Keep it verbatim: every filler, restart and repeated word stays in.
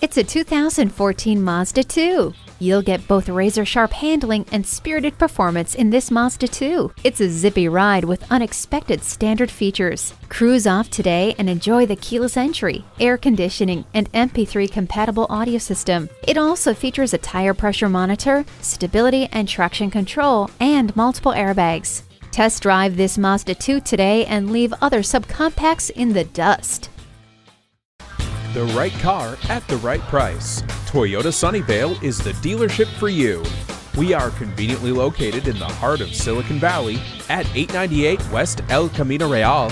It's a two thousand fourteen Mazda two. You'll get both razor-sharp handling and spirited performance in this Mazda two. It's a zippy ride with unexpected standard features. Cruise off today and enjoy the keyless entry, air conditioning, and M P three compatible audio system. It also features a tire pressure monitor, stability and traction control, and multiple airbags. Test drive this Mazda two today and leave other subcompacts in the dust. The right car at the right price. Toyota Sunnyvale is the dealership for you. We are conveniently located in the heart of Silicon Valley at eight ninety-eight West El Camino Real.